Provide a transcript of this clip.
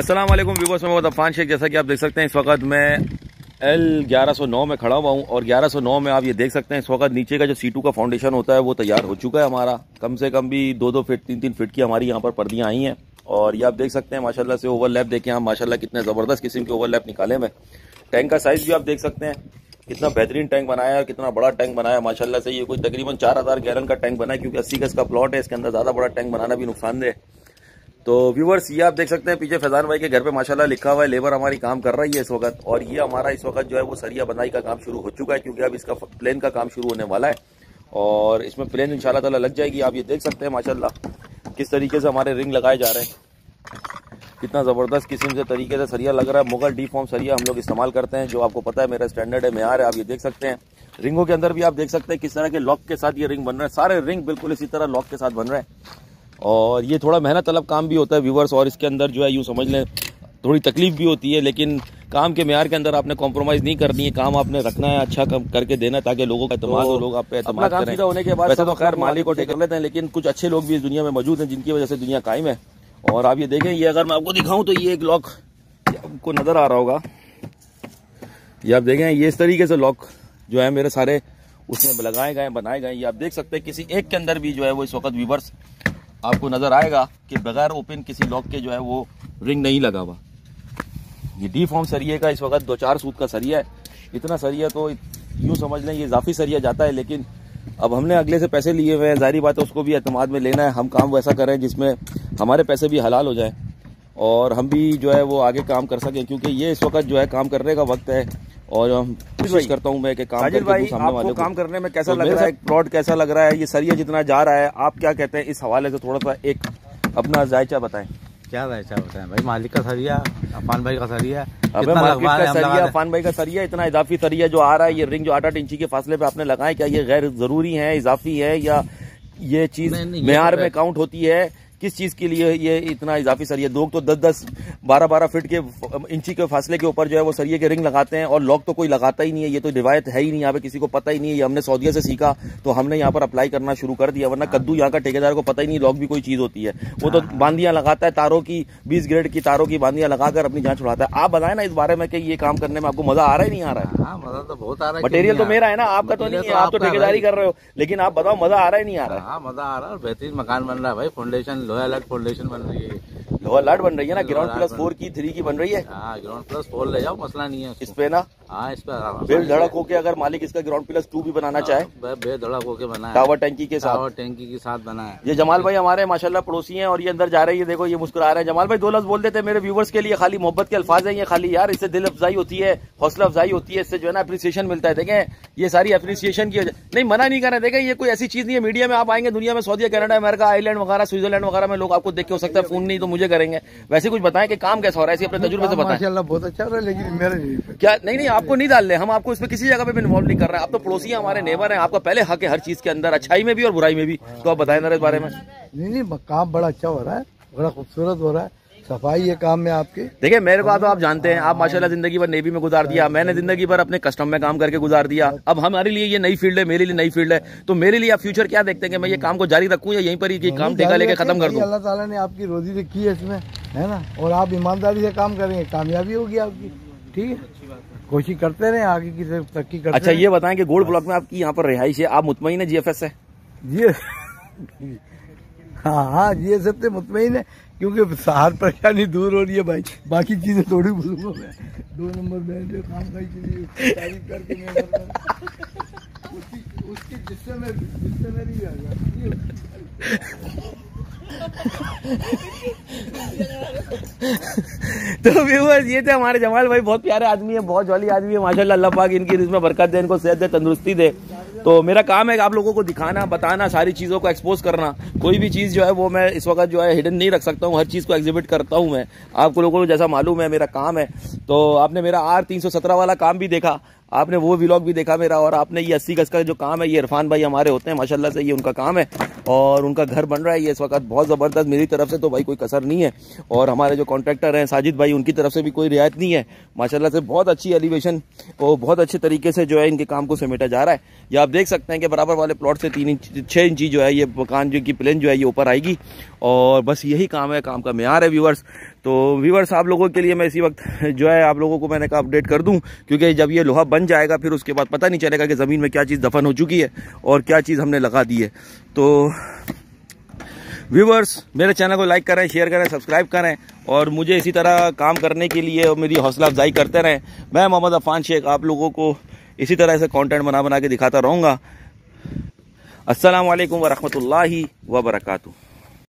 अस्सलाम वालेकुम व्यूअर्स, मोहम्मद अफ़ान शेख। जैसा कि आप देख सकते हैं इस वक्त मैं L1109 में खड़ा हुआ हूँ और 1109 में आप ये देख सकते हैं इस वक्त नीचे का जो C2 का फाउंडेशन होता है वो तैयार हो चुका है हमारा। कम से कम भी 2-2 फिट 3-3 फिट की हमारी यहाँ पर पर्दियाँ आई हैं और ये आप देख सकते हैं माशाल्लाह से ओवरलैप देखें हम, माशाल्लाह कितने ज़बरदस्त किस्म के ओवरलैप निकाले हुए। टैंक का साइज़ भी आप देख सकते हैं कितना बेहतरीन टैंक बनाया है, कितना बड़ा टैंक बनाया है माशाल्लाह से। ये कोई तकरीबन 4000 गैलन का टैंक बना है क्योंकि 80 गज का प्लॉट है, इसके अंदर ज़्यादा बड़ा टैंक बनाना भी नुकसानदेह है। तो व्यूवर्स ये आप देख सकते हैं पीछे फैज़ान भाई के घर पे माशाल्लाह लिखा हुआ है, लेबर हमारी काम कर रही है इस वक्त। और ये हमारा इस वक्त जो है वो सरिया बनाई का काम शुरू हो चुका है क्योंकि अब इसका प्लेन का काम शुरू होने वाला है और इसमें प्लेन इंशाल्लाह ताला लग जाएगी। आप ये देख सकते हैं माशाल्लाह किस तरीके से हमारे रिंग लगाए जा रहे हैं, कितना ज़बरदस्त किस्म से तरीके से सरिया लग रहा है। मुगल डी फॉर्म सरिया हम लोग इस्तेमाल करते हैं जो आपको पता है मेरा स्टैंडर्ड है, मैयार है। आप ये देख सकते हैं रिंगों के अंदर भी आप देख सकते हैं किस तरह के लॉक के साथ ये रिंग बन रहे हैं, सारे रिंग बिल्कुल इसी तरह लॉक के साथ बन रहे हैं। और ये थोड़ा मेहनत तलब काम भी होता है व्यूवर्स और इसके अंदर जो है यूँ समझ लें थोड़ी तकलीफ भी होती है, लेकिन काम के मेयार के अंदर आपने कॉम्प्रोमाइज़ नहीं करनी है, काम आपने रखना है, अच्छा काम करके देना है ताकि लोगों का एतमाद हो, लोग आप पे एतमाद करें। होने के बाद वैसे तो खैर मालिक को टेक लेते हैं, लेकिन कुछ अच्छे लोग भी इस दुनिया में मौजूद हैं जिनकी वजह से दुनिया कायम है। और आप ये देखें, ये अगर मैं आपको दिखाऊँ तो ये एक लॉक आपको नज़र आ रहा होगा, ये आप देखें ये इस तरीके से लॉक जो है मेरे सारे उसमें लगाए गए बनाए गए। ये आप देख सकते हैं किसी एक के अंदर भी जो है वो इस वक्त व्यूवर्स आपको नज़र आएगा कि बगैर ओपन किसी लॉक के जो है वो रिंग नहीं लगा हुआ। ये डी फॉर्म सरिया का इस वक्त 2-4 सूत का सरिया है, इतना सरिया तो यूँ समझ लें ये इजाफी सरिया जाता है, लेकिन अब हमने अगले से पैसे लिए हुए हैं, जाहिर बात है उसको भी एतमाद में लेना है। हम काम वैसा करें जिसमें हमारे पैसे भी हलाल हो जाएँ और हम भी जो है वो आगे काम कर सकें क्योंकि ये इस वक्त जो है काम करने का वक्त है। और हम कोशिश करता हूँ मैं कि काम करने में कैसा लग रहा है, प्लॉट कैसा लग रहा है, ये सरिया जितना जा रहा है आप क्या कहते हैं इस हवाले से, थोड़ा सा एक अपना जायचा बताएं। क्या जायचा बताएं भाई, मालिक का सरिया, अफ़ान भाई का सरिया, अफ़ान भाई का सरिया, इतना इजाफी सरिया जो आ रहा है, ये रिंग जो 8-8 इंची के फासले पे आपने लगाए, क्या ये गैर जरूरी है, इजाफी है, या ये चीज मेयार में काउंट होती है, किस चीज़ के लिए ये इतना इजाफी सरिया? लोग तो 10-10, 12-12 फिट के इंची के फासले के ऊपर जो है वो सरिये के रिंग लगाते हैं और लॉक तो कोई लगाता ही नहीं है, ये तो रिवायत है ही नहीं, यहाँ पे किसी को पता ही नहीं है। ये हमने सऊदीया से सीखा तो हमने यहाँ पर अप्लाई करना शुरू कर दिया, वरना कद्दू यहाँ का ठेकेदार को पता ही नहीं लॉक भी कोई चीज़ होती है, वो तो बांधियाँ लगाता है तारों की, 20 ग्रेड की तारों की बांधियाँ लगाकर अपनी जान छुड़ाता है। आप बताए ना इस बारे में कि ये काम करने में आपको मज़ा आ रहा है नहीं आ रहा है? मज़ा तो बहुत आ रहा है, मटेरियल तो मेरा है ना, आपका तो नहीं है, आप तो ठेकेदारी कर रहे हो, लेकिन आप बताओ मज़ा आ रहा है नहीं आ रहा है? मज़ा आ रहा है, बेहतरीन मकान बन रहा है भाई, फाउंडेशन लोहा अलर्ट फाउंडेशन बन रही है, लोहा लट बन रही है ना, ग्राउंड प्लस 4 की 3 की बन रही है। ग्राउंड प्लस 4 ले जाओ, मसला नहीं है इस पे ना। इस पे बिल धड़क होके अगर मालिक इसका ग्राउंड प्लस 2 भी बनाना चाहे, बेधड़क होके बनाए, टावर टैंकी के साथ, टावर टैंकी के साथ बनाए। ये जमाल भाई हमारे माशाल्लाह पड़ोसी हैं और ये अंदर जा रहे हैं, देखो ये मुस्कुरा रहे हैं। जमाल भाई दो लफ्ज बोल देते हैं मेरे व्यूवर्स के लिए, खाली मोहब्बत के अल्फाज है ये, खाली यार इससे दिल अफजाई होती है, हौसला अफजाई होती है, इससे जो है ना अप्रिसिएशन मिलता है। देखें ये सारी अप्रिसिएशन की वजह नहीं, मना नहीं कर रहे, देखें ये कोई ऐसी चीज नहीं है। मीडिया में आप आएंगे दुनिया में, सऊदी कनाडा अमेरिका आयरलैंड वगैरह स्विट्जरलैंड वगैरह में लोग आपको देख के हो सकता है फोन नहीं तो मुझे करेंगे। वैसे कुछ बताएं कि काम कैसा हो रहा है, अपने तजुर्बे से बताएं। माशाल्लाह बहुत अच्छा रहा है, लेकिन मेरे क्या नहीं आपको नहीं डाल रहे, हम आपको इसमें किसी जगह पे भी इन्वॉल्व नहीं कर रहे हैं, आप तो पड़ोसी हमारे नेबर हैं, आपका पहले हक है हर चीज के अंदर, अच्छाई में भी और बुराई में भी। तो आप बताएं ना इस बारे में। नहीं काम बड़ा अच्छा हो रहा है, बड़ा खूबसूरत हो रहा है, सफाई है काम में आपके। देखिए मेरे बात आप जानते हैं, आप माशाल्लाह जिंदगी भर नेवी में गुजार दिया, मैंने जिंदगी भर अपने कस्टम में काम करके गुजार दिया, अब हमारे लिए ये नई फील्ड है, मेरे लिए नई फील्ड है, तो मेरे लिए आप फ्यूचर क्या देखते हैं कि मैं ये काम को जारी रखूं या यहीं पर ये काम ठेका लेके खत्म कर दूं? अल्लाह ताला ने आपकी रोजी रखी है इसमें, है ना, और आप ईमानदारी से काम करेंगे, कामयाबी होगी आपकी, ठीक है, कोशिश करते रहे आगे की तरक्की करते। अच्छा ये बताएं कि गोल्ड ब्लॉक में आपकी यहाँ पर रिहाइश है, आप मुतमईन है GFS से? हाँ GFS से मुतमईन है क्योंकि सारी परेशानी दूर हो रही है भाई, बाकी चीजें थोड़ी बोलूंगा मैं। 2 नंबर बैठे काम के लिए तारीफ करके उसकी जिससे मैं नहीं आ गया। तो व्यूअर्स ये थे हमारे जमाल भाई, बहुत प्यारे आदमी है, बहुत जॉली आदमी है माशाल्लाह, अल्लाह पाक इनकी रिज़्क़ में बरकत दे, इनको सेहत दे, तंदुरुस्ती दे। तो मेरा काम है आप लोगों को दिखाना, बताना, सारी चीज़ों को एक्सपोज करना, कोई भी चीज़ जो है वो मैं इस वक्त जो है हिडन नहीं रख सकता हूँ, हर चीज़ को एग्जिबिट करता हूँ मैं, आपको लोगों को जैसा मालूम है मेरा काम है। तो आपने मेरा R317 वाला काम भी देखा, आपने वो व्लॉग भी देखा मेरा, और आपने ये 80 गज का जो काम है ये इरफान भाई हमारे होते हैं माशाल्लाह से, ये उनका काम है और उनका घर बन रहा है ये इस वक्त बहुत ज़बरदस्त। मेरी तरफ से तो भाई कोई कसर नहीं है, और हमारे जो कॉन्ट्रैक्टर हैं साजिद भाई उनकी तरफ से भी कोई रियायत नहीं है माशाल्लाह से। बहुत अच्छी एलिवेशन और बहुत अच्छे तरीके से जो है इनके काम को समेटा जा रहा है। ये आप देख सकते हैं कि बराबर वाले प्लॉट से 3-6 इंची जो है ये मकान जो की प्लेन जो है ये ऊपर आएगी, और बस यही काम है, काम का मेयार है व्यूवर्स। तो व्यूवर्स आप लोगों के लिए मैं इसी वक्त जो है आप लोगों को मैंने कहा अपडेट कर दूं, क्योंकि जब ये लोहा बन जाएगा फिर उसके बाद पता नहीं चलेगा कि ज़मीन में क्या चीज़ दफन हो चुकी है और क्या चीज़ हमने लगा दी है। तो व्यूवर्स मेरे चैनल को लाइक करें, शेयर करें, सब्सक्राइब करें, और मुझे इसी तरह काम करने के लिए और मेरी हौसला अफजाई करते रहें। मैं मोहम्मद अफ़ान शेख आप लोगों को इसी तरह से कॉन्टेंट बना के दिखाता रहूँगा। अस्सलाम वालेकुम वरहमतुल्लाहि वबरकातुहू।